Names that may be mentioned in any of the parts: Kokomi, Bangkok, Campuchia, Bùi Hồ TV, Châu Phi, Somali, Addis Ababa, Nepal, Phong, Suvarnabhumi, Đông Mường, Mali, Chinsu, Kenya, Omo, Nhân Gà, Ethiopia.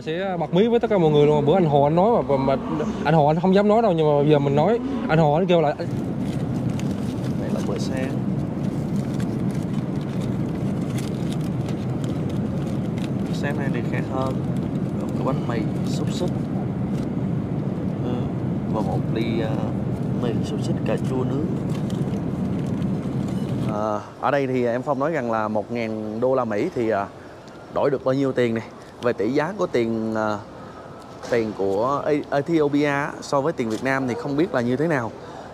sẽ bật mí với tất cả mọi người luôn. Bữa anh Hồ anh nói mà anh Hồ anh không dám nói đâu, nhưng mà bây giờ mình nói, anh Hồ anh kêu là đây là buổi sáng. Sáng nay thì khá hơn, có bánh mì xúc xích và một ly mì xúc xích cà chua nướng. Ở đây thì em Phong nói rằng là 1.000 đô la Mỹ thì đổi được bao nhiêu tiền này. Về tỷ giá của tiền của Ethiopia so với tiền Việt Nam thì không biết là như thế nào,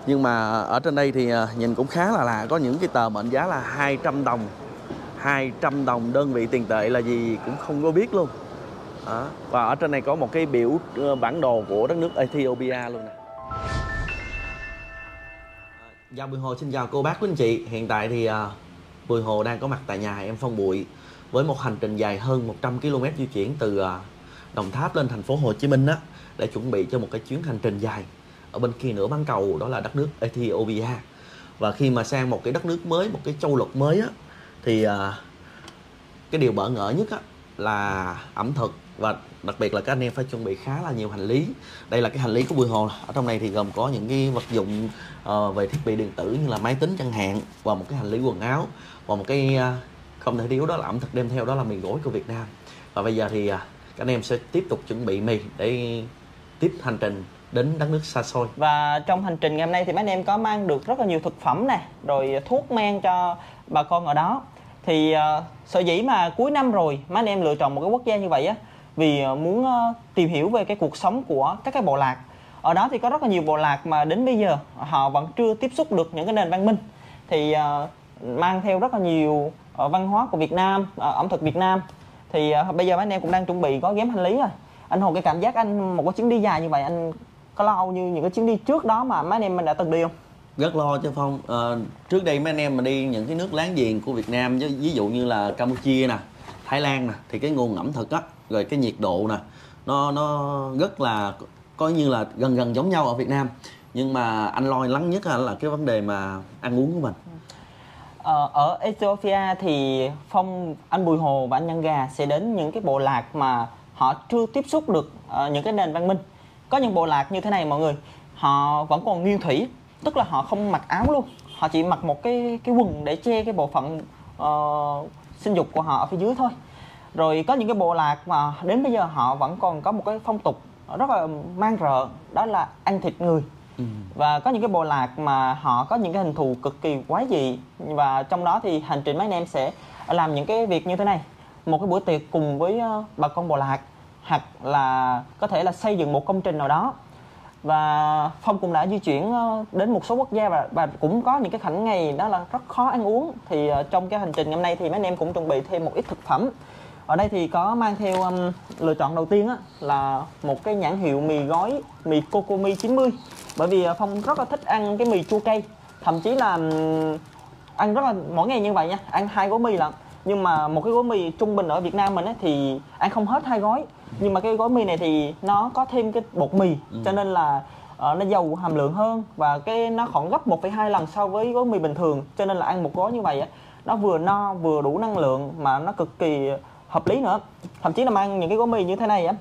nhưng mà ở trên đây thì nhìn cũng khá là lạ. Có những cái tờ mệnh giá là 200 đồng, 200 đồng đơn vị tiền tệ là gì cũng không có biết luôn. Và ở trên này có một cái biểu bản đồ của đất nước Ethiopia luôn nè. Dạ, Bùi Hồ xin chào cô bác quý anh chị. Hiện tại thì Bùi Hồ đang có mặt tại nhà em Phong Bụi với một hành trình dài hơn 100 km di chuyển từ Đồng Tháp lên thành phố Hồ Chí Minh á, để chuẩn bị cho một cái chuyến hành trình dài ở bên kia nửa bán cầu, đó là đất nước Ethiopia. Và khi mà sang một cái đất nước mới, một cái châu lục mới á, thì cái điều bỡ ngỡ nhất á là ẩm thực, và đặc biệt là các anh em phải chuẩn bị khá là nhiều hành lý. Đây là cái hành lý của Bùi Hồ. Ở trong này thì gồm có những cái vật dụng về thiết bị điện tử như là máy tính chẳng hạn, và một cái hành lý quần áo, và một cái không thể thiếu đó là ẩm thực đem theo, đó là mì gói của Việt Nam. Và bây giờ thì các anh em sẽ tiếp tục chuẩn bị mì để tiếp hành trình đến đất nước xa xôi. Và trong hành trình ngày hôm nay thì mấy anh em có mang được rất là nhiều thực phẩm nè, rồi thuốc men cho bà con ở đó. Thì sở dĩ mà cuối năm rồi mấy anh em lựa chọn một cái quốc gia như vậy á, vì muốn tìm hiểu về cái cuộc sống của các cái bộ lạc. Ở đó thì có rất là nhiều bộ lạc mà đến bây giờ họ vẫn chưa tiếp xúc được những cái nền văn minh. Thì mang theo rất là nhiều văn hóa của Việt Nam, ẩm thực Việt Nam. Thì bây giờ mấy anh em cũng đang chuẩn bị gói ghém hành lý rồi. Anh Hồ, cái cảm giác anh một cái chuyến đi dài như vậy, anh có lo âu như những cái chuyến đi trước đó mà mấy anh em mình đã từng đi không? Rất lo chứ Phong. Trước đây mấy anh em mà đi những cái nước láng giềng của Việt Nam, ví dụ như là Campuchia nè, Thái Lan nè, thì cái nguồn ẩm thực á, rồi cái nhiệt độ nè, nó rất là coi như là gần gần giống nhau ở Việt Nam. Nhưng mà anh lo lắng nhất là cái vấn đề mà ăn uống của mình. Ở Ethiopia thì Phong, anh Bùi Hồ và anh Nhân Gà sẽ đến những cái bộ lạc mà họ chưa tiếp xúc được những cái nền văn minh. Có những bộ lạc như thế này mọi người, họ vẫn còn nguyên thủy, tức là họ không mặc áo luôn, họ chỉ mặc một cái quần để che cái bộ phận sinh dục của họ ở phía dưới thôi. Rồi có những cái bộ lạc mà đến bây giờ họ vẫn còn có một cái phong tục rất là man rợ, đó là ăn thịt người. Và có những cái bộ lạc mà họ có những cái hình thù cực kỳ quái dị. Và trong đó thì hành trình mấy anh em sẽ làm những cái việc như thế này, một cái buổi tiệc cùng với bà con bộ lạc, hoặc là có thể là xây dựng một công trình nào đó. Và Phong cũng đã di chuyển đến một số quốc gia và cũng có những cái khoảnh ngày đó là rất khó ăn uống. Thì trong cái hành trình ngày hôm nay thì mấy anh em cũng chuẩn bị thêm một ít thực phẩm. Ở đây thì có mang theo lựa chọn đầu tiên á, là một cái nhãn hiệu mì gói, mì Kokomi 90. Bởi vì Phong rất là thích ăn cái mì chua cay, thậm chí là ăn rất là mỗi ngày như vậy nha, ăn 2 gói mì lận. Nhưng mà một cái gói mì trung bình ở Việt Nam mình ấy, thì ăn không hết 2 gói. Nhưng mà cái gói mì này thì nó có thêm cái bột mì, cho nên là nó giàu hàm lượng hơn. Và cái nó khoảng gấp 1,2 lần so với gói mì bình thường. Cho nên là ăn một gói như vậy ấy, nó vừa no, vừa đủ năng lượng, mà nó cực kỳ hợp lý nữa. Thậm chí là mang những cái gói mì như thế này á,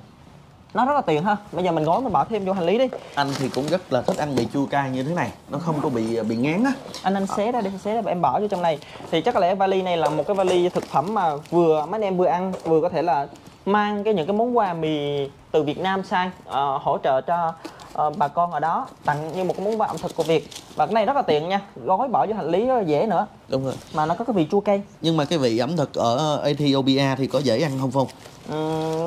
nó rất là tiện ha. Bây giờ mình gói mình bỏ thêm vô hành lý đi. Anh thì cũng rất là thích ăn mì chua cay như thế này, nó không có bị ngán á. Anh xé ra đi, xé ra em bỏ vô trong này. Thì chắc có lẽ vali này là một cái vali thực phẩm mà vừa mấy anh em vừa ăn, vừa có thể là mang cái những cái món quà mì từ Việt Nam sang hỗ trợ cho bà con ở đó, tặng như một cái món quà ẩm thực của Việt. Và cái này rất là tiện nha, gói bỏ vô hành lý rất là dễ nữa. Đúng rồi. Mà nó có cái vị chua cay. Nhưng mà cái vị ẩm thực ở Ethiopia thì có dễ ăn không Phong?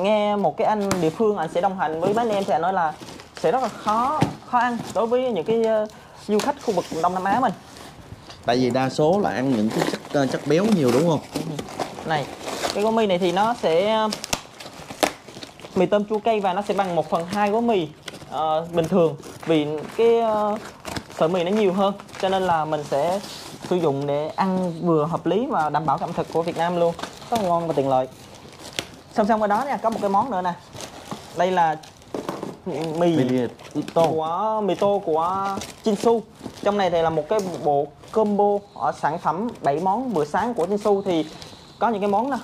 Nghe một cái anh địa phương, anh sẽ đồng hành với mấy anh em thì anh nói là sẽ rất là khó ăn đối với những cái du khách khu vực Đông Nam Á mình. Tại vì đa số là ăn những cái chất béo nhiều đúng không? Này, cái gói mì này thì nó sẽ mì tôm chua cay và nó sẽ bằng 1/2 gói mì bình thường. Vì cái sợi mì nó nhiều hơn, cho nên là mình sẽ sử dụng để ăn vừa hợp lý và đảm bảo ẩm thực của Việt Nam luôn, rất là ngon và tiện lợi. Song song với đó nha, có một cái món nữa nè. Đây là mì tô của Chinsu. Trong này thì là một cái bộ combo ở sản phẩm 7 món bữa sáng của Chinsu. Thì có những cái món nè,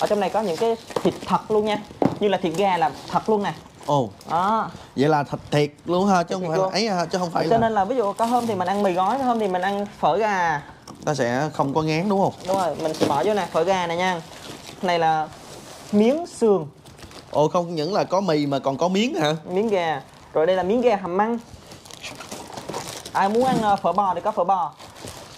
ở trong này có những cái thịt thật luôn nha. như là thịt gà là thật luôn nè. Ồ. Đó. Vậy là thật thiệt luôn ha, chứ không phải ấy, chứ không phải. Cho nên là ví dụ có hôm thì mình ăn mì gói, có hôm thì mình ăn phở gà. Ta sẽ không có ngán đúng không? Đúng rồi, mình sẽ bỏ vô nè, phở gà này nha. Này là miếng sườn. Ồ, không những là có mì mà còn có miếng hả? Miếng gà. Rồi đây là miếng gà hầm măng. Ai muốn ăn phở bò thì có phở bò.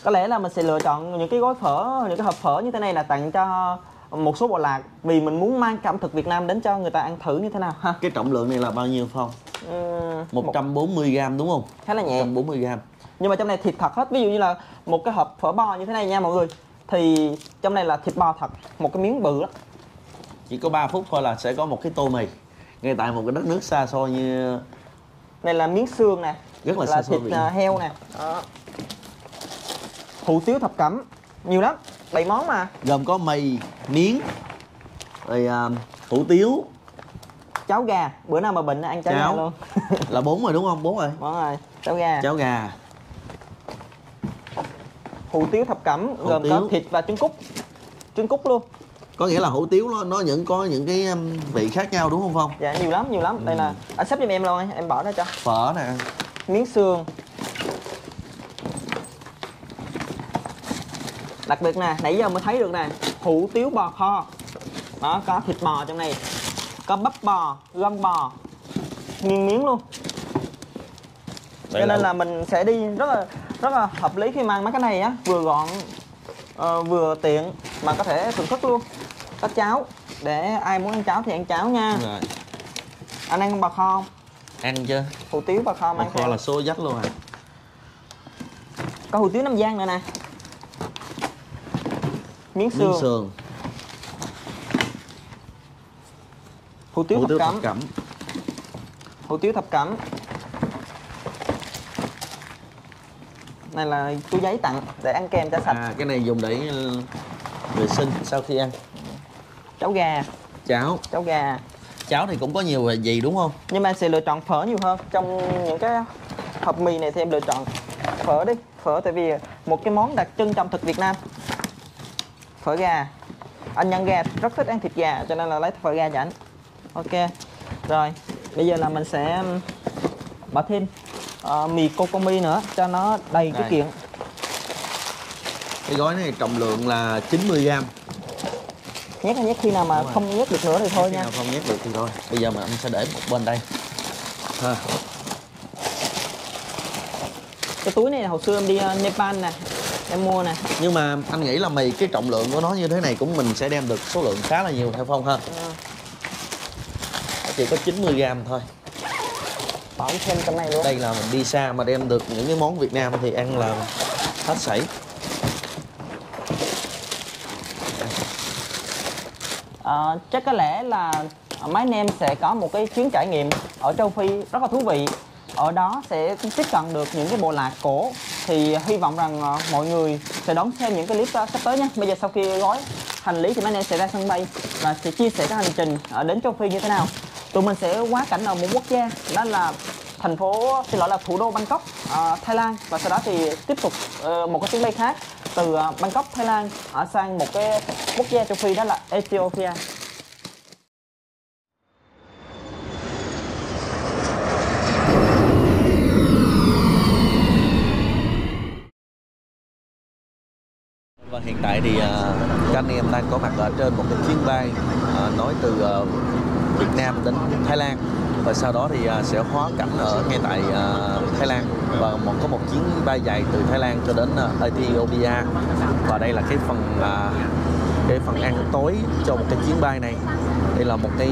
Có lẽ là mình sẽ lựa chọn những cái gói phở, những cái hộp phở như thế này là tặng cho một số bộ lạc, vì mình muốn mang ẩm thực Việt Nam đến cho người ta ăn thử như thế nào ha. Cái trọng lượng này là bao nhiêu Phong? 140g đúng không? Khá là nhẹ. 140g. Nhưng mà trong này thịt thật hết. Ví dụ như là một cái hộp phở bò như thế này nha mọi người, thì trong này là thịt bò thật, một cái miếng bự đó. Chỉ có 3 phút thôi là sẽ có một cái tô mì ngay tại một cái đất nước xa xôi như... Này là miếng xương nè, rất là xa xôi, thịt heo nè. Đó. Hủ tiếu thập cẩm, nhiều lắm, đầy món mà. Gồm có mì, miếng, rồi hủ tiếu, cháo gà. Bữa nào mà bệnh ăn cháo gà luôn. Là 4 rồi đúng không? 4 rồi. Đúng rồi, cháo gà. Cháo gà. Hủ tiếu thập cẩm gồm có thịt và trứng cút. Trứng cút luôn. Có nghĩa là hủ tiếu nó vẫn có những cái vị khác nhau đúng không Phong? Dạ nhiều lắm, nhiều lắm. Đây là anh xếp giùm em luôn, em bỏ ra cho. Phở nè, miếng xương. Đặc biệt nè, nãy giờ mới thấy được nè, hủ tiếu bò kho. Đó, có thịt bò trong này, có bắp bò, gân bò, nghiền miếng luôn. Cho nên là mình sẽ đi rất là hợp lý khi mang mấy cái này á, vừa gọn vừa tiện mà có thể thưởng thức luôn. Có cháo, để ai muốn ăn cháo thì ăn cháo nha. Rồi. Anh ăn bò kho không? Ăn chưa? Hủ tiếu bò kho mang theo. Bò kho là số dắt luôn à. Có hủ tiếu Nam Giang nữa nè. Miếng sườn. Hủ tiếu thập cẩm. Hủ tiếu thập cẩm. Này là túi giấy tặng để ăn kèm cho sạch. À, cái này dùng để vệ sinh sau khi ăn. Cháo gà. Cháo. Cháo gà. Cháo thì cũng có nhiều gì đúng không? Nhưng mà em sẽ lựa chọn phở nhiều hơn. Trong những cái hộp mì này thì em lựa chọn phở đi. Phở tại vì một cái món đặc trưng trong thực Việt Nam. Phở gà. Anh Nhân Gà rất thích ăn thịt gà cho nên là lấy phở gà cho anh. Ok. Rồi, bây giờ là mình sẽ bỏ thêm mì Kokomi nữa cho nó đầy này. Cái kiện. Cái gói này trọng lượng là 90g. Nhét hay nhét khi nào mà không nhét được nữa thì thôi nha. Không nhét được thì thôi. Bây giờ mà anh sẽ để một bên đây. Ha. Cái túi này hồi xưa em đi Nepal nè, em mua nè. Nhưng mà anh nghĩ là mì cái trọng lượng của nó như thế này cũng mình sẽ đem được số lượng khá là nhiều theo Phong ha. Chỉ có 90g thôi. Bỏ thêm cái này luôn. Đây là mình đi xa mà đem được những cái món Việt Nam thì ăn là hết sảy. Chắc có lẽ là mấy anh em sẽ có một cái chuyến trải nghiệm ở Châu Phi rất là thú vị. Ở đó sẽ tiếp cận được những cái bộ lạc cổ. Thì hy vọng rằng mọi người sẽ đón xem những cái clip sắp tới nha. Bây giờ sau khi gói hành lý thì mấy anh em sẽ ra sân bay và sẽ chia sẻ cái hành trình đến Châu Phi như thế nào. Tụi mình sẽ quá cảnh ở một quốc gia, đó là thủ đô Bangkok, Thái Lan. Và sau đó thì tiếp tục một cái chuyến bay khác từ Bangkok, Thái Lan sang một cái quốc gia Châu Phi, đó là Ethiopia. Và hiện tại thì các anh em đang có mặt ở trên một cái chuyến bay nói từ Việt Nam đến Thái Lan, và sau đó thì sẽ hóa cảnh ở ngay tại Thái Lan, và có một chuyến bay dài từ Thái Lan cho đến Ethiopia. Và đây là cái phần ăn tối cho một cái chuyến bay này. Đây là một cái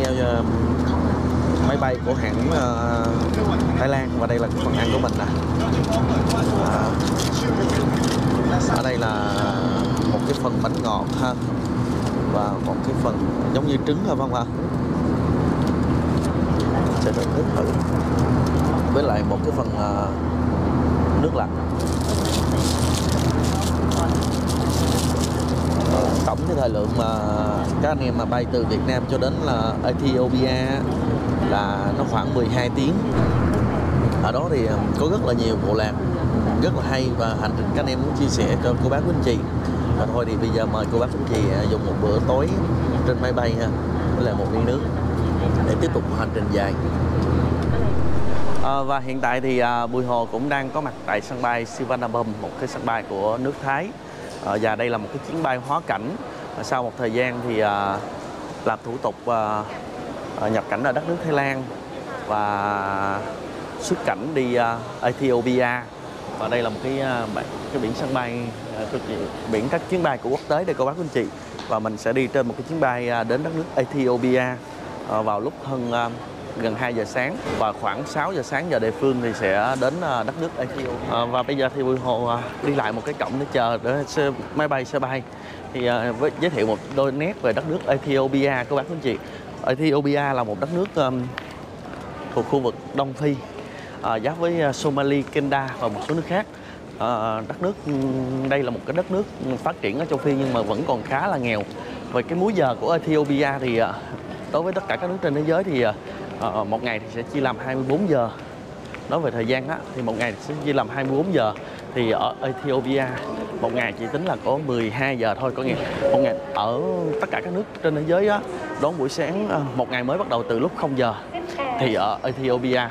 máy bay của hãng Thái Lan, và đây là cái phần ăn của mình nè. Ở đây là một cái phần bánh ngọt ha, và một cái phần giống như trứng thôi không ạ. Sẽ thưởng thức thử với lại một cái phần nước lạnh. Tổng cái thời lượng mà các anh em mà bay từ Việt Nam cho đến là Ethiopia là nó khoảng 12 tiếng. Ở đó thì có rất là nhiều bộ lạc rất là hay, và hành trình các anh em muốn chia sẻ cho cô bác anh chị. Và thôi thì bây giờ mời cô bác anh chị dùng một bữa tối trên máy bay ha, với lại một ly nước. để tiếp tục hành trình dài. Và hiện tại thì Bùi Hồ cũng đang có mặt tại sân bay Suvarnabhumi, một cái sân bay của nước Thái. Và đây là một cái chuyến bay hóa cảnh. Sau một thời gian thì làm thủ tục nhập cảnh ở đất nước Thái Lan và xuất cảnh đi Ethiopia. Và đây là một cái biển sân bay, biển các chuyến bay của quốc tế đây cô bác anh chị. Và mình sẽ đi trên một cái chuyến bay đến đất nước Ethiopia vào lúc gần 2 giờ sáng và khoảng 6 giờ sáng giờ địa phương thì sẽ đến đất nước Ethiopia. Và bây giờ thì Bùi Hồ đi lại một cái cổng để chờ để máy bay sẽ bay. Thì với giới thiệu một đôi nét về đất nước Ethiopia các bác anh chị. Ethiopia là một đất nước thuộc khu vực Đông Phi, giáp với Somali, Kenya và một số nước khác. Đất nước đây là một cái đất nước phát triển ở châu Phi nhưng mà vẫn còn khá là nghèo. Về cái múi giờ của Ethiopia thì đối với tất cả các nước trên thế giới thì một ngày thì sẽ chia làm 24 giờ. Nói về thời gian á, thì một ngày sẽ chia làm 24 giờ. Thì ở Ethiopia một ngày chỉ tính là có 12 giờ thôi. Có nghĩa một ngày ở tất cả các nước trên thế giới á, đón buổi sáng một ngày mới bắt đầu từ lúc 0 giờ. Thì ở Ethiopia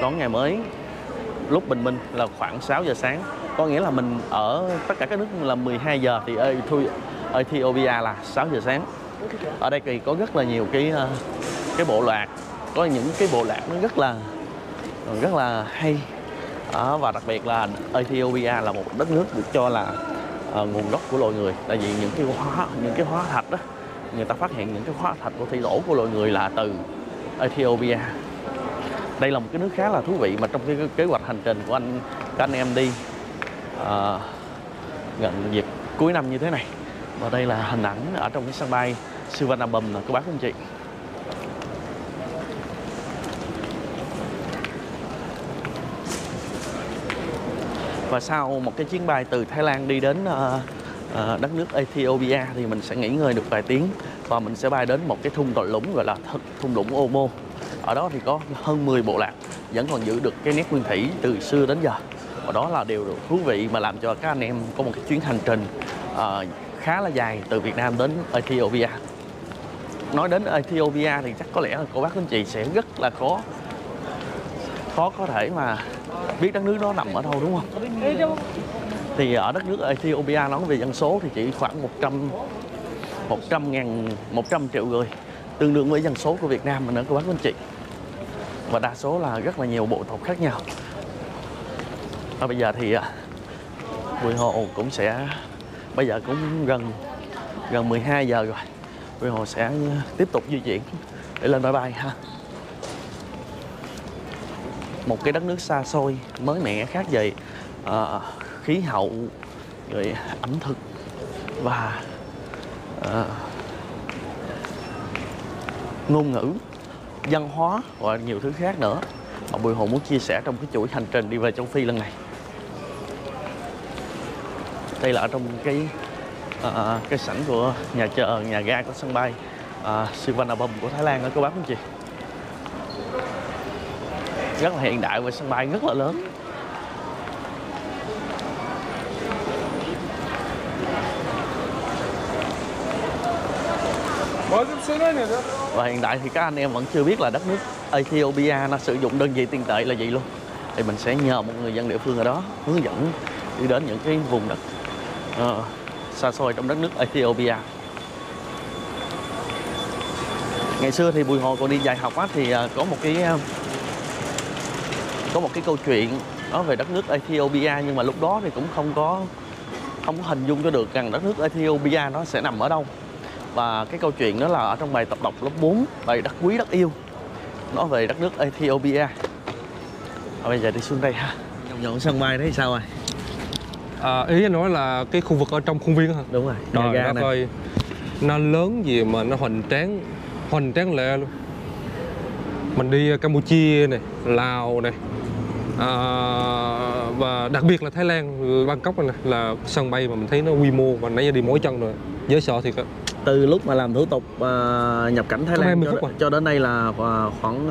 đón ngày mới lúc bình minh là khoảng 6 giờ sáng. Có nghĩa là mình ở tất cả các nước là 12 giờ thì Ethiopia là 6 giờ sáng. Ở đây thì có rất là nhiều cái bộ lạc, có những cái bộ lạc nó rất là hay. Và đặc biệt là Ethiopia là một đất nước được cho là nguồn gốc của loài người, tại vì những cái hóa thạch đó, người ta phát hiện những cái hóa thạch của thi tổ của loài người là từ Ethiopia. Đây là một cái nước khá là thú vị mà trong cái kế hoạch hành trình của các anh em đi gần dịp cuối năm như thế này. Và đây là hình ảnh ở trong cái sân bay Suvarnabhumi các bác anh chị. Và sau một cái chuyến bay từ Thái Lan đi đến đất nước Ethiopia thì mình sẽ nghỉ ngơi được vài tiếng và mình sẽ bay đến một cái thung lũng gọi là thung lũng Omo. Ở đó thì có hơn 10 bộ lạc vẫn còn giữ được cái nét nguyên thủy từ xưa đến giờ. Và đó là điều thú vị mà làm cho các anh em có một cái chuyến hành trình khá là dài từ Việt Nam đến Ethiopia. Nói đến Ethiopia thì chắc có lẽ là cô bác anh chị sẽ rất là khó có thể mà biết đất nước đó nằm ở đâu, đúng không? Thì ở đất nước Ethiopia nói về dân số thì chỉ khoảng 100 triệu người, tương đương với dân số của Việt Nam mình nữa các bác anh chị. Và đa số là rất là nhiều bộ tộc khác nhau. Và bây giờ thì Bùi Hồ cũng sẽ, bây giờ cũng gần 12 giờ rồi, Bùi Hồ sẽ tiếp tục di chuyển để lên máy bay ha. Một cái đất nước xa xôi mới mẻ khác về khí hậu, rồi ẩm thực và ngôn ngữ, văn hóa và nhiều thứ khác nữa mà Bùi Hồ muốn chia sẻ trong cái chuỗi hành trình đi về châu Phi lần này. Đây là ở trong cái sảnh của nhà ga của sân bay Suvarnabhumi của Thái Lan đó các bác anh chị. Rất là hiện đại và sân bay rất là lớn. Và hiện tại thì các anh em vẫn chưa biết là đất nước Ethiopia nó sử dụng đơn vị tiền tệ là gì luôn. Thì mình sẽ nhờ một người dân địa phương ở đó hướng dẫn đi đến những cái vùng đất xa xôi trong đất nước Ethiopia. Ngày xưa thì Bùi Hồ còn đi dạy học á, thì có một cái câu chuyện nói về đất nước Ethiopia, nhưng mà lúc đó thì cũng không có hình dung cho được rằng đất nước Ethiopia nó sẽ nằm ở đâu. Và cái câu chuyện đó là ở trong bài tập đọc lớp 4, bài Đất Quý Đất Yêu, nói về đất nước Ethiopia. Và bây giờ đi xuống đây ha. Nhộn sân bay đấy sao rồi? Ý anh nói là cái khu vực ở trong khuôn viên hả? Đúng rồi. Trời ơi, coi nó lớn gì mà nó hoành tráng lệ luôn. Mình đi Campuchia này, Lào này, và đặc biệt là Thái Lan, Bangkok này, là sân bay mà mình thấy nó quy mô và nãy giờ đi mỗi chân rồi, dễ sợ thiệt á. Từ lúc mà làm thủ tục nhập cảnh Thái Lan cho đến đây là khoảng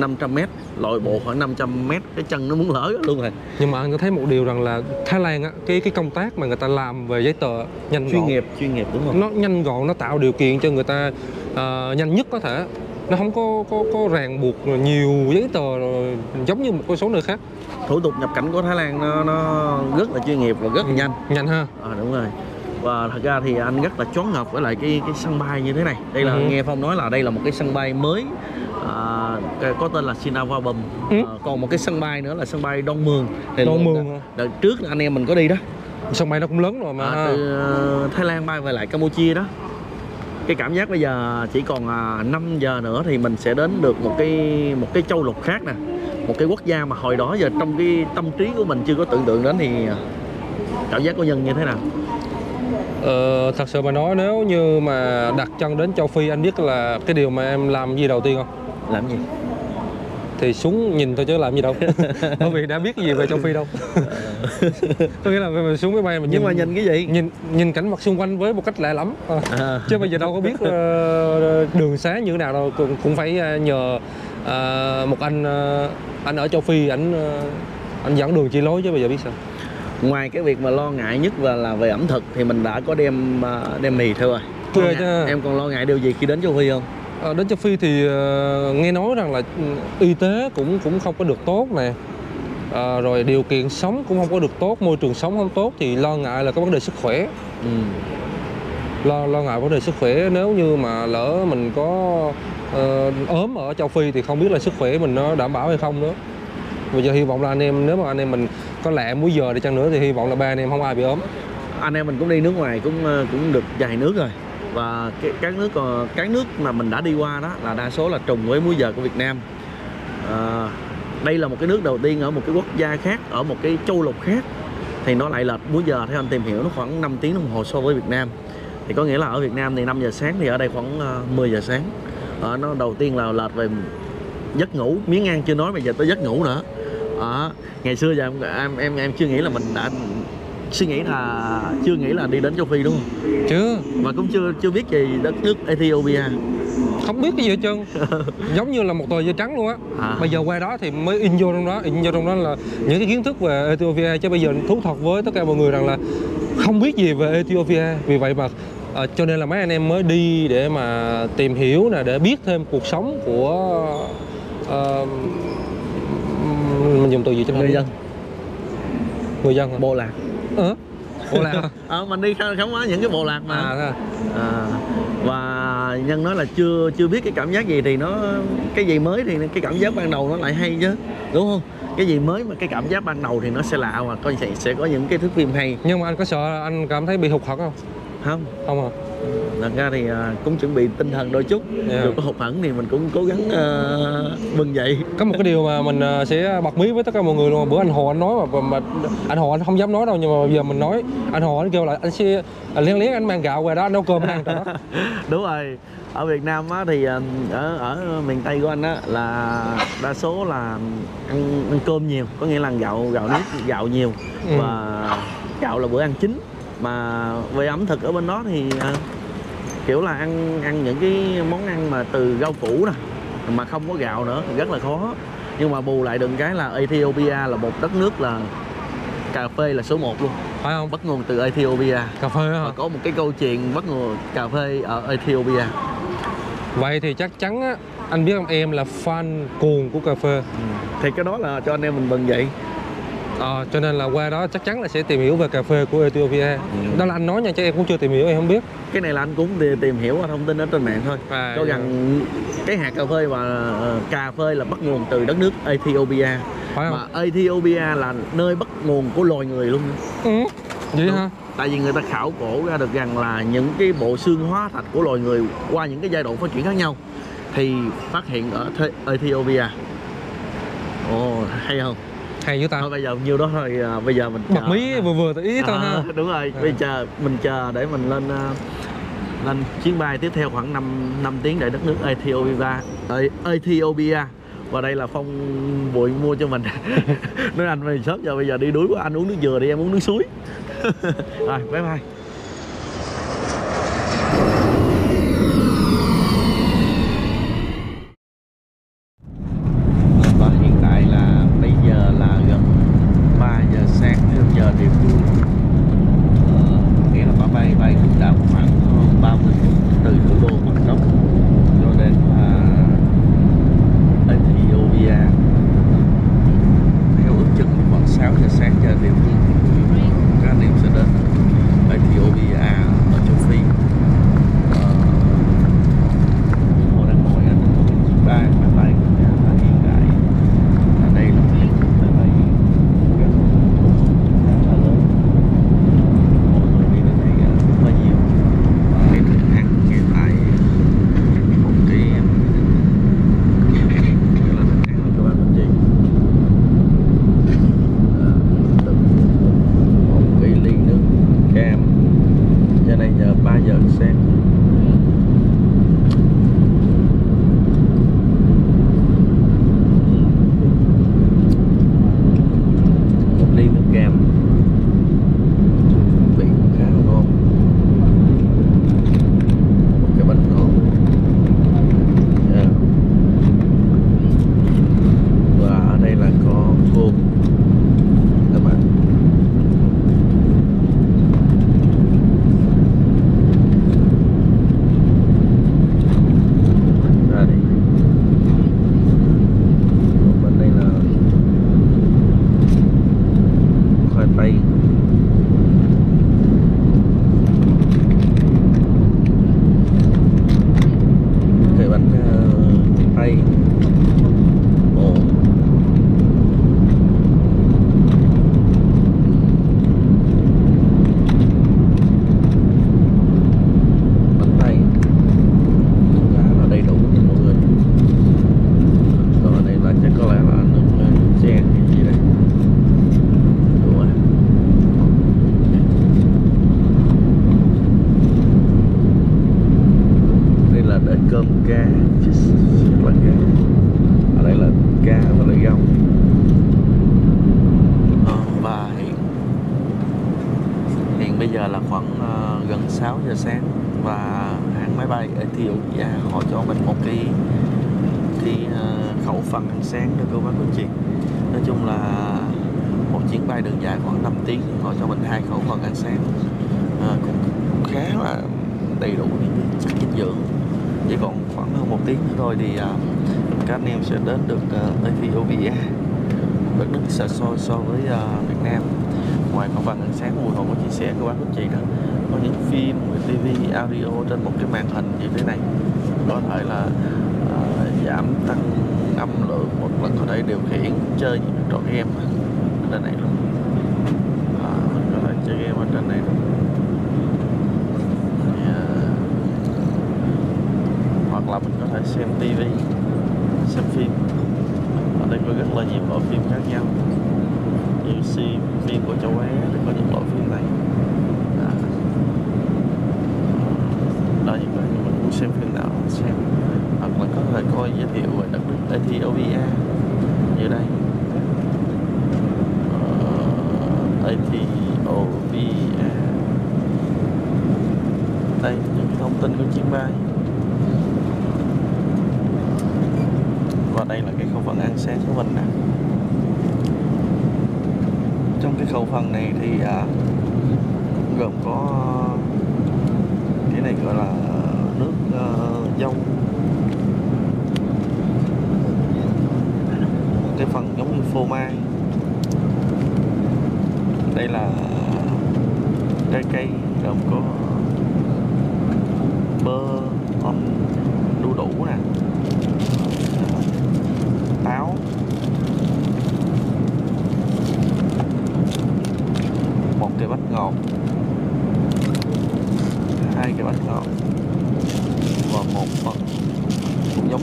500 m, lội bộ khoảng 500 m, cái chân nó muốn lỡ luôn rồi. Nhưng mà anh có thấy một điều rằng là Thái Lan á, cái công tác mà người ta làm về giấy tờ nhanh gọn, chuyên nghiệp, đúng không? Nó nhanh gọn, nó tạo điều kiện cho người ta nhanh nhất có thể. nó không có ràng buộc nhiều giấy tờ giống như một số nơi khác. Thủ tục nhập cảnh của Thái Lan nó rất là chuyên nghiệp và rất là nhanh. Nhanh ha. Đúng rồi. Và thật ra thì anh rất là choáng ngợp với lại cái sân bay như thế này. Đây là nghe Phong nói là đây là một cái sân bay mới có tên là Suvarnabhumi. Còn một cái sân bay nữa là sân bay Đông Mường. Đông Mường. Đợt trước anh em mình có đi đó. Sân bay nó cũng lớn rồi mà. Từ Thái Lan bay về lại Campuchia đó. Cái cảm giác bây giờ chỉ còn 5 giờ nữa thì mình sẽ đến được một cái châu lục khác nè. Một cái quốc gia mà hồi đó giờ trong cái tâm trí của mình chưa có tưởng tượng đến, thì cảm giác của Nhân như thế nào? Thật sự mà nói, nếu như mà đặt chân đến Châu Phi, anh biết là cái điều mà em làm gì đầu tiên không? Làm gì? Thì xuống nhìn thôi chứ làm gì đâu. Bởi vì đã biết gì về Châu Phi đâu. Có nghĩa là mình xuống máy bay mình nhưng nhìn, mà nhìn cái gì? Nhìn cảnh vật xung quanh với một cách lạ lắm. Chứ bây giờ đâu có biết đường xá như thế nào đâu, cũng phải nhờ một anh ở Châu Phi, anh dẫn đường chỉ lối chứ bây giờ biết sao. Ngoài cái việc mà lo ngại nhất là về ẩm thực thì mình đã có đem mì thôi rồi. Em còn lo ngại điều gì khi đến Châu Phi không? Đến Châu Phi thì nghe nói rằng là y tế cũng không có được tốt nè, rồi điều kiện sống cũng không có được tốt, môi trường sống không tốt, thì lo ngại là cái vấn đề sức khỏe. Lo ngại vấn đề sức khỏe, nếu như mà lỡ mình có ốm ở Châu Phi thì không biết là sức khỏe mình nó đảm bảo hay không nữa. Bây giờ hy vọng là anh em, nếu mà anh em mình có lẹ múi giờ đi chăng nữa thì hy vọng là ba anh em không ai bị ốm. Anh em mình cũng đi nước ngoài cũng được vài nước rồi. Và các nước mà mình đã đi qua đó là đa số là trùng với múi giờ của Việt Nam. Đây là một cái nước đầu tiên ở một cái quốc gia khác, ở một cái châu lục khác, thì nó lại lệch múi giờ. Theo anh tìm hiểu nó khoảng 5 tiếng đồng hồ so với Việt Nam. Thì có nghĩa là ở Việt Nam thì 5 giờ sáng thì ở đây khoảng 10 giờ sáng. Nó đầu tiên là lệch về giấc ngủ, miếng ăn chưa nói, bây giờ tới giấc ngủ nữa. Ngày xưa giờ em chưa nghĩ là mình đã chưa nghĩ là đi đến Châu Phi đúng không? Chưa. Mà cũng chưa biết gì đất nước Ethiopia. Không biết cái gì hết trơn. Giống như là một tờ giấy trắng luôn á. Bây giờ qua đó thì mới in vô trong đó là những cái kiến thức về Ethiopia, chứ bây giờ thú thật với tất cả mọi người rằng là không biết gì về Ethiopia. Vì vậy mà cho nên là mấy anh em mới đi để mà tìm hiểu nè, để biết thêm cuộc sống của mình dùng từ gì cho người dân hả? Bộ lạc. Bộ lạc hả? Mình đi khám phá những cái bộ lạc mà. Và Nhân nói là chưa biết cái cảm giác gì thì nó cái gì mới thì cái cảm giác ban đầu nó lại hay chứ, đúng không? Cái gì mới mà cái cảm giác ban đầu thì nó sẽ lạ, mà con sẽ có những cái thước phim hay. Nhưng mà anh có sợ, anh cảm thấy bị hụt hẫng không? Không à. Thật ra thì cũng chuẩn bị tinh thần đôi chút. Dù có hụt hẫng thì mình cũng cố gắng bừng dậy. Có một cái điều mà mình sẽ bật mí với tất cả mọi người luôn. Bữa anh Hồ anh nói mà anh Hồ anh không dám nói đâu, nhưng mà bây giờ mình nói. Anh Hồ anh kêu là anh sẽ lén anh mang gạo về đó, anh nấu cơm ăn đó. Đúng rồi. Ở Việt Nam á, thì ở miền Tây của anh á, là đa số là ăn cơm nhiều. Có nghĩa là gạo nếp, gạo nhiều. Và gạo là bữa ăn chính. Mà về ẩm thực ở bên đó thì kiểu là ăn những cái món ăn mà từ rau củ nè, mà không có gạo nữa thì rất là khó. Nhưng mà bù lại được cái là Ethiopia là một đất nước là cà phê là số 1 luôn, phải không? Bắt nguồn từ Ethiopia. Cà phê hả? Có một cái câu chuyện bắt nguồn cà phê ở Ethiopia. Vậy thì chắc chắn á, anh biết không, em là fan cuồng của cà phê. Thì cái đó là cho anh em mình bừng dậy. Cho nên là qua đó chắc chắn là sẽ tìm hiểu về cà phê của Ethiopia. Đó là anh nói nha, chứ em cũng chưa tìm hiểu, em không biết. Cái này là anh cũng tìm hiểu thông tin ở trên mạng thôi. Cho rằng cái hạt cà phê và cà phê là bắt nguồn từ đất nước Ethiopia. Phải không? Mà Ethiopia là nơi bắt nguồn của loài người luôn. Vậy hả? Tại vì người ta khảo cổ ra được rằng là những cái bộ xương hóa thạch của loài người qua những cái giai đoạn phát triển khác nhau thì phát hiện ở Ethiopia. Hay không? Hay với ta. Thôi bây giờ nhiều đó thôi, bây giờ mình bật mí vừa tới ý thôi ha. Đúng rồi, bây giờ mình chờ để mình lên chuyến bay tiếp theo khoảng 5 tiếng để đất nước Ethiopia. Và đây là Phong Bụi mua cho mình. Nói anh về shop giờ, bây giờ đi đuối quá, anh uống nước dừa đi, em uống nước suối. Rồi, bye bye. Đã khoảng 30 phút từ thủ đô Bangkok cho đến sáng, và hãng máy bay Ethiopia họ cho mình một cái khẩu phần ăn sáng cho cô bác quý chị. Nói chung là một chuyến bay đường dài khoảng 5 tiếng họ cho mình 2 khẩu phần ăn sáng, cũng khá là đầy đủ chất dinh dưỡng. Chỉ còn khoảng hơn 1 tiếng nữa thôi thì các anh em sẽ đến được Ethiopia, đất nước xa xôi so với Việt Nam. Ngoài khẩu phần ăn sáng Bùi Hồ có chia sẻ các bác quý chị đó, có những phim, TV, audio trên một cái màn hình như thế này, có thể là giảm tăng âm lượng một lần, có thể điều khiển chơi những trò game trên này luôn. Mình có thể chơi game ở trên này luôn. Hoặc là mình có thể xem TV, xem phim. Ở đây có rất là nhiều loại phim khác nhau. Như phim của châu Á thì có những loại phim này. Đây mình muốn xem phim nào mình xem. Hoặc là có thể coi giới thiệu về đất nước Ethiopia như đây. Ethiopia. Đây những cái thông tin của chuyến bay. Và đây là cái khẩu phần ăn sáng của mình nè. Trong cái khẩu phần này thì gồm có cái này gọi là nước dâu, cái phần giống như phô mai. Đây là trái cây gồm có bơ, đu đủ nè, táo, một cái bánh ngọt, hai cái bánh ngọt và một phần cũng giống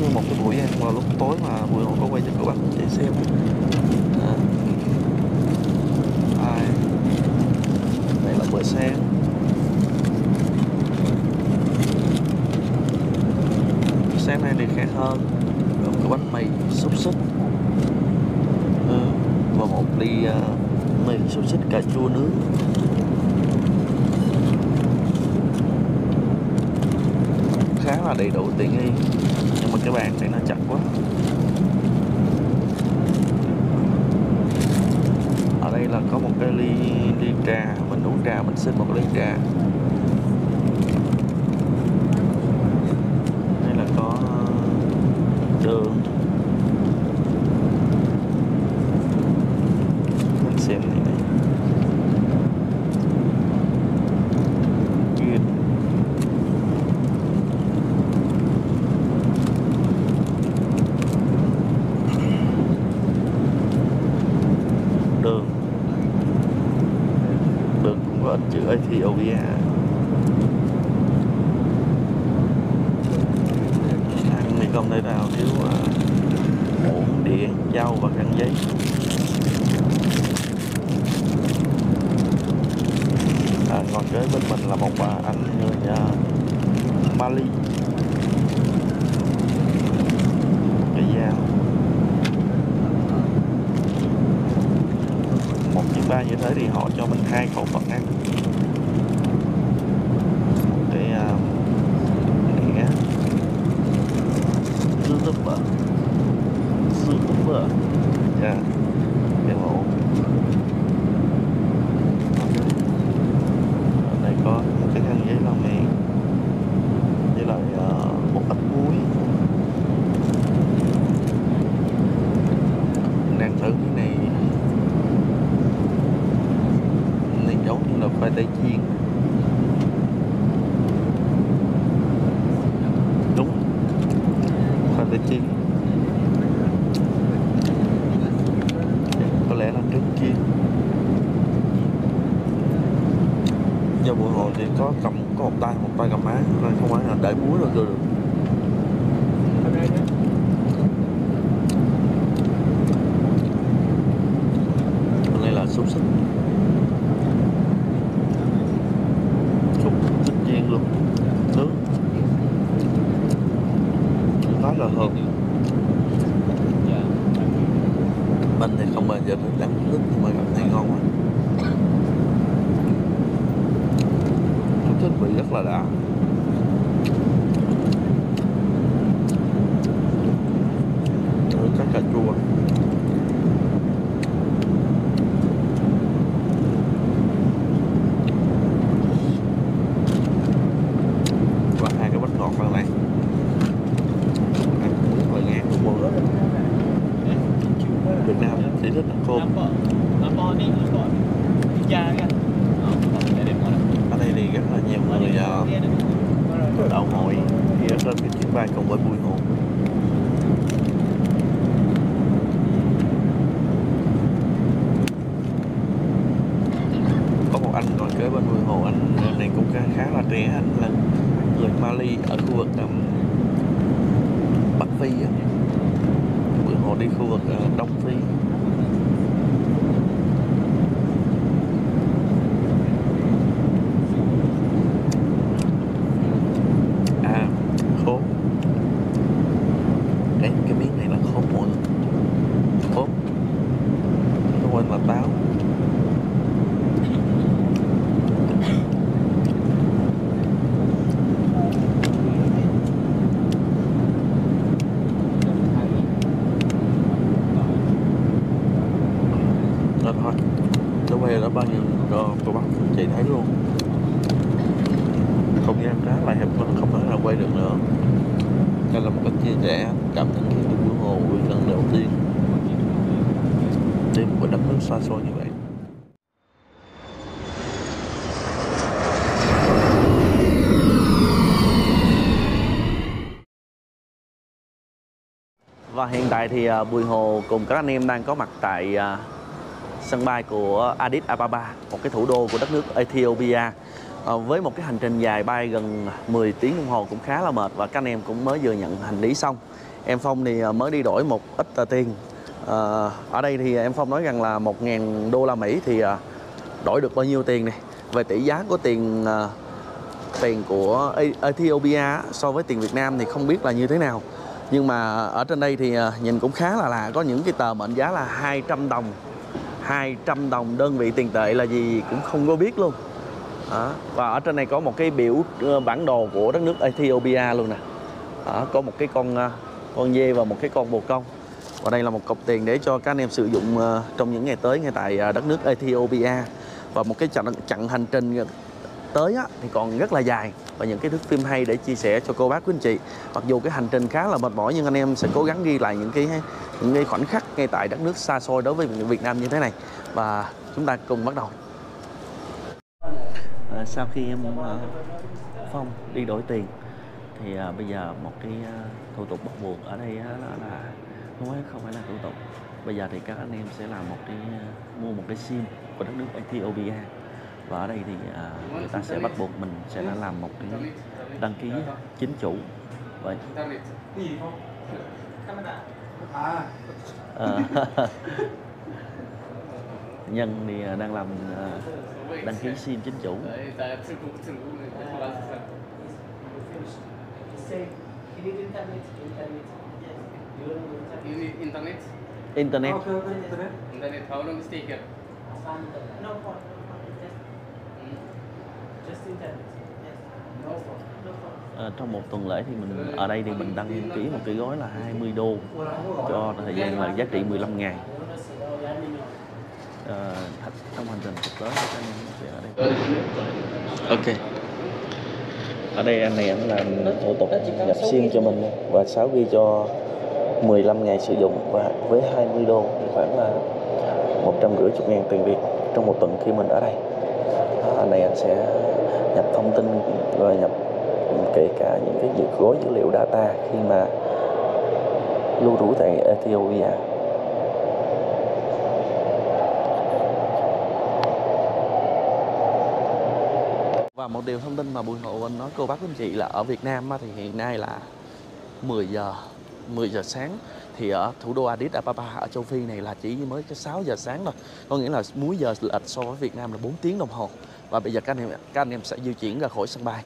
như một cái buổi ăn vào lúc tối mà Bùi Hồ có quay cho các bạn để xem. Đây là bữa sáng. Sáng nay thì khác hơn, gồm có bánh mì xúc xích và một ly mì xúc xích cà chua nướng. Khá là đầy đủ tiện nghi, nhưng mà cái bàn này nó chặt quá. Ở đây là có một cái ly trà, mình uống trà, mình xin một ly trà. Chữ Ethiopia. Ăn mì công nơi nào thiếu muỗng, đĩa, dao và khăn giấy. Ngồi kế bên mình là một anh người Mali. Cái dao. Một chiếc ba như thế thì họ cho mình 2 khẩu phần ăn. Giờ mình đang rất mà cảm thấy ngon quá. thiết bị rất là đã. Các cà chua và hai cái bánh ngọt vào này ăn cũng rất là ngán luôn. Việt Nam chỉ thích ăn khô. Ở đây thì rất là nhiều người đậu hội đi ở trên cái chuyến bay cùng với Bùi Hồ. Anh ngồi kế bên Bùi Hồ, anh này cũng khá là trẻ, anh là người Mali ở khu vực Bắc Phi. Bùi Hồ đi khu vực Đông Phi. À, khốp. Cái miếng này là khốp mọi người. Khốp. Nó quên là táo. Bao nhiêu đồ bắp chị thấy luôn, không gian khá là hẹp, mình không thể nào quay được nữa. Đây là một cách chia sẻ cảm nhận khi đi Bùi Hồ lần đầu tiên đến một đất nước xa xôi như vậy. Và hiện tại thì Bùi Hồ cùng các anh em đang có mặt tại sân bay của Addis Ababa, một cái thủ đô của đất nước Ethiopia. Với một cái hành trình dài bay gần 10 tiếng đồng hồ cũng khá là mệt, và các anh em cũng mới vừa nhận hành lý xong. Em Phong thì mới đi đổi một ít tiền. Ở đây thì em Phong nói rằng là 1.000 đô la Mỹ thì đổi được bao nhiêu tiền này? Về tỷ giá của tiền của Ethiopia so với tiền Việt Nam thì không biết là như thế nào. Nhưng mà ở trên đây thì nhìn cũng khá là lạ, có những cái tờ mệnh giá là 200 đồng. 200 đồng đơn vị tiền tệ là gì cũng không có biết luôn. Đó. Và ở trên này có một cái biểu bản đồ của đất nước Ethiopia luôn nè. Đó. Có một cái con dê và một cái con bồ công. Và đây là một cọc tiền để cho các anh em sử dụng trong những ngày tới ngay tại đất nước Ethiopia. Và một cái chặng hành trình tới á, thì còn rất là dài, và những cái thước phim hay để chia sẻ cho cô bác quý anh chị. Mặc dù cái hành trình khá là mệt mỏi nhưng anh em sẽ cố gắng ghi lại những cái khoảnh khắc ngay tại đất nước xa xôi đối với Việt Nam như thế này. Và chúng ta cùng bắt đầu. Sau khi em Phong đi đổi tiền thì bây giờ một cái thủ tục bắt buộc ở đây là không phải là thủ tục. Bây giờ thì các anh em sẽ làm mua một cái SIM của đất nước Ethiopia. Và ở đây thì người ta sẽ bắt buộc mình sẽ làm một cái đăng ký chính chủ. Vậy Nhân thì đang làm đăng ký SIM chính chủ. Internet. Trong một tuần lễ thì mình ở đây thì mình đăng ký một cái gói là 20 đô cho thời gian là giá trị 15 ngày. Trong hành trình sắp tới các anh sẽ ở đây. Ok. Ở đây anh này anh làm thủ tục nhập SIM cho mình và 6 GB cho 15 ngày sử dụng, và với 20 đô thì khoảng là 150.000 tiền Việt trong một tuần khi mình ở đây. Ở đây anh sẽ nhập thông tin rồi nhập kể cả những cái gối dữ liệu data khi mà lưu trú tại Ethiopia. Và một điều thông tin mà Bùi Hồ anh nói cô bác anh chị là ở Việt Nam thì hiện nay là 10 giờ sáng, thì ở thủ đô Addis Ababa ở Châu Phi này là chỉ mới cái 6 giờ sáng thôi. Có nghĩa là múi giờ lệch so với Việt Nam là 4 tiếng đồng hồ. Và bây giờ các anh em sẽ di chuyển ra khỏi sân bay.